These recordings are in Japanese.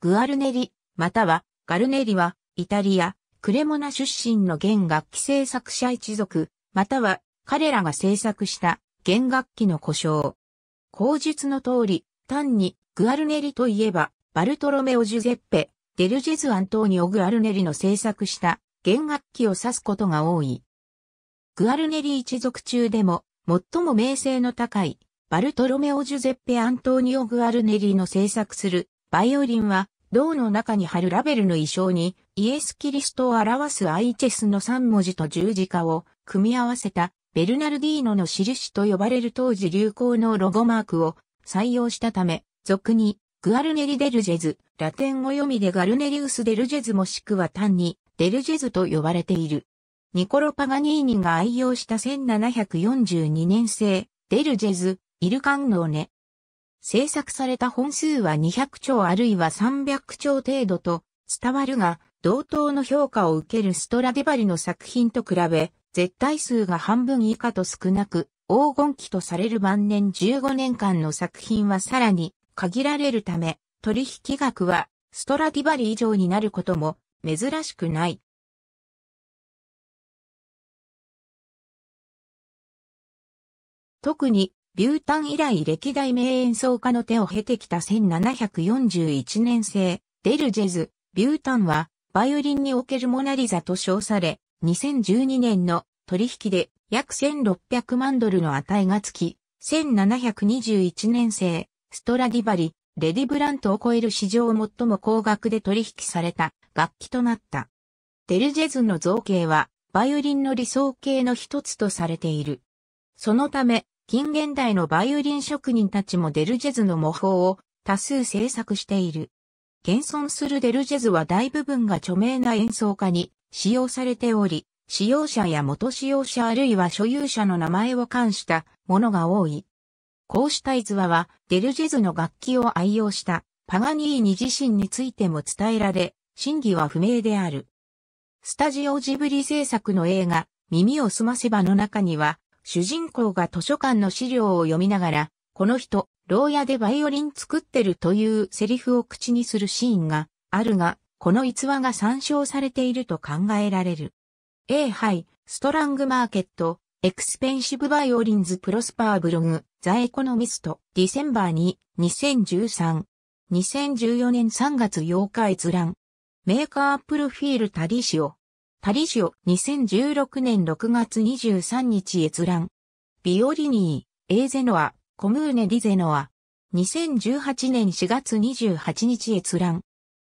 グアルネリ、またはガルネリは、イタリア、クレモナ出身の弦楽器製作者一族、または彼らが製作した弦楽器の呼称。口述の通り、単にグアルネリといえば、バルトロメオ・ジュゼッペ・デル・ジェズ・アントーニオ・グアルネリの製作した弦楽器を指すことが多い。グアルネリ一族中でも、最も名声の高い、バルトロメオ・ジュゼッペ・アントーニオ・グアルネリの制作する、バイオリンは、胴の中に貼るラベルの意匠に、イエス・キリストを表すアイチェスの3文字と十字架を組み合わせた、ベルナルディーノの印と呼ばれる当時流行のロゴマークを採用したため、俗に、グアルネリ・デル・ジェズ、ラテン語読みでガルネリウス・デル・ジェズもしくは単に、デル・ジェズと呼ばれている。ニコロ・パガニーニが愛用した1742年製、デル・ジェズ、イルカンノーネ。制作された本数は200丁あるいは300丁程度と伝わるが、同等の評価を受けるストラディバリの作品と比べ、絶対数が半分以下と少なく、黄金期とされる晩年15年間の作品はさらに限られるため、取引額はストラディバリ以上になることも珍しくない。特に、ビュータン以来歴代名演奏家の手を経てきた1741年製、デル・ジェズ、ビュータンは、バイオリンにおけるモナリザと称され、2012年の取引で約1600万ドルの値がつき、1721年製、ストラディバリ、レディ・ブラントを超える史上最も高額で取引された楽器となった。デル・ジェズの造形は、バイオリンの理想形の一つとされている。そのため、近現代のバイオリン職人たちもデルジェズの模倣を多数制作している。現存するデルジェズは大部分が著名な演奏家に使用されており、使用者や元使用者あるいは所有者の名前を冠したものが多い。こうした逸話はデルジェズの楽器を愛用したパガニーニ自身についても伝えられ、真偽は不明である。スタジオジブリ制作の映画、耳をすませばの中には、主人公が図書館の資料を読みながら、この人、牢屋でバイオリン作ってるというセリフを口にするシーンがあるが、この逸話が参照されていると考えられる。A 杯、ストラングマーケット、エクスペンシブバイオリンズプロスパーブログ、ザ・エコノミスト、ディセンバー2、2013。2014年3月8日閲覧。メーカープロフィールタリシオ、2016年6月23日閲覧。ビオリニー、エーゼノア、コムーネ・ディゼノア。2018年4月28日閲覧。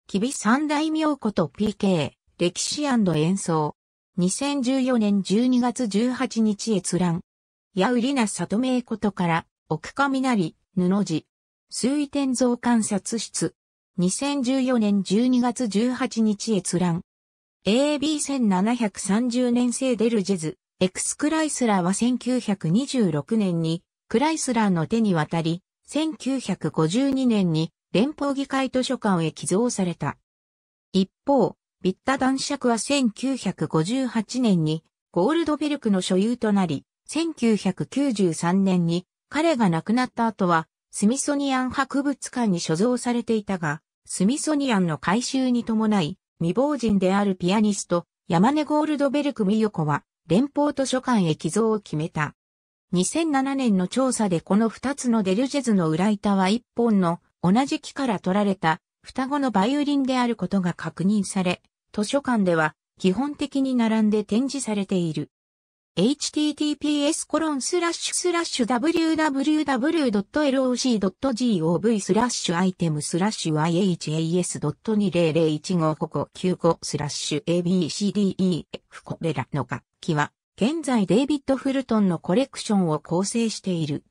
吉備三大名こと PK、歴史&演奏。2014年12月18日閲覧。ヤウリナ・サトメイことから、奥上なり、布地。水天蔵観察室。2014年12月18日閲覧。AB1730 年製デルジェズ、エクス・クライスラーは1926年に、クライスラーの手に渡り、1952年に連邦議会図書館へ寄贈された。一方、ビッタ男爵は1958年に、ゴールドベルクの所有となり、1993年に彼が亡くなった後は、スミソニアン博物館に所蔵されていたが、スミソニアンの改修に伴い、未亡人であるピアニスト、山根ゴールドベルク・美代子は、連邦図書館へ寄贈を決めた。2007年の調査でこの2つのデルジェズの裏板は1本の同じ木から取られた双子のバイオリンであることが確認され、図書館では基本的に並んで展示されている。https://www.log.gov/ihas.20015595/abcdef これらの楽器は、現在デイビッド・フルトンのコレクションを構成している。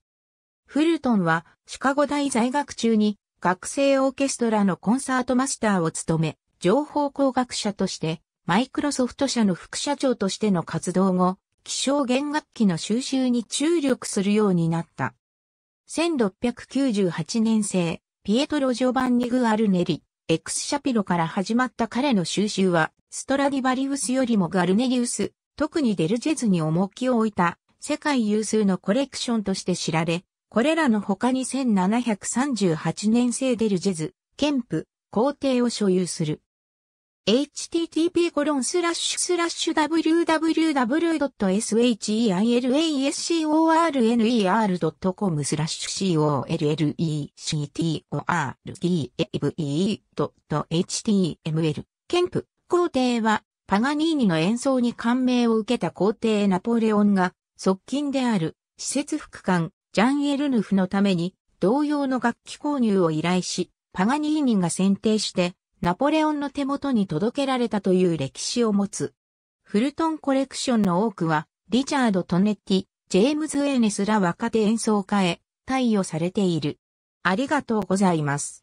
フルトンは、シカゴ大在学中に、学生オーケストラのコンサートマスターを務め、情報工学者として、マイクロソフト社の副社長としての活動後、希少弦楽器の収集に注力するようになった。1698年製、ピエトロ・ジョバンニ・グアルネリ、エクス・シャピロから始まった彼の収集は、ストラディバリウスよりもガルネリウス、特にデルジェズに重きを置いた、世界有数のコレクションとして知られ、これらの他に1738年製デルジェズ、ケンプ、工程を所有する。http://www.shelescorner.com/collector.html ケンプ皇帝はパガニーニの演奏に感銘を受けた皇帝ナポレオンが側近である使節副官ジャン・エルヌフのために同様の楽器購入を依頼し、パガニーニが選定してナポレオンの手元に届けられたという歴史を持つ。フルトンコレクションの多くは、リチャード・トネッティ、ジェームズ・エーネスら若手演奏家へ貸与されている。ありがとうございます。